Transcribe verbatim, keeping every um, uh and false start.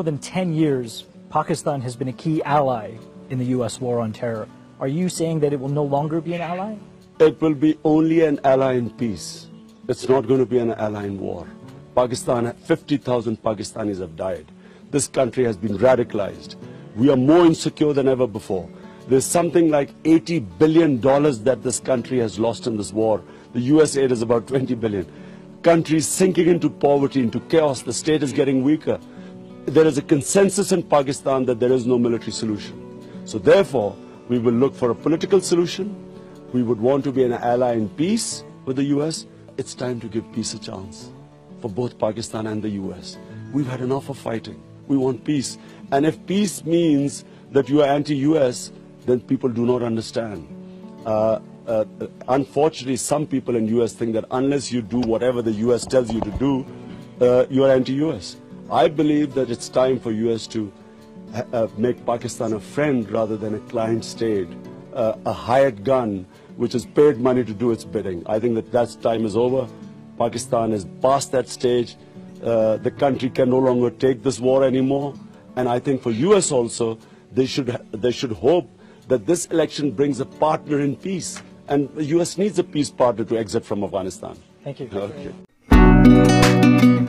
more than ten years, Pakistan has been a key ally in the U S war on terror. Are you saying that it will no longer be an ally? It will be only an ally in peace. It's not going to be an ally in war. Pakistan, fifty thousand Pakistanis have died. This country has been radicalized. We are more insecure than ever before. There's something like eighty billion dollars that this country has lost in this war. The U S aid is about twenty billion dollars. Countries sinking into poverty, into chaos. The state is getting weaker. There is a consensus in Pakistan that there is no military solution. So therefore, we will look for a political solution. We would want to be an ally in peace with the U S. It's time to give peace a chance for both Pakistan and the U S. We've had enough of fighting. We want peace. And if peace means that you are anti-U S, then people do not understand. Uh, Uh, unfortunately, some people in U S think that unless you do whatever the U S tells you to do, uh, you are anti-U S. I believe that it's time for U S to uh, make Pakistan a friend rather than a client state, uh, a hired gun which is paid money to do its bidding. I think that that time is over. Pakistan is past that stage. Uh, the country can no longer take this war anymore. And I think for U S also, they should they should hope that this election brings a partner in peace. And the U S needs a peace partner to exit from Afghanistan. Thank you. Okay.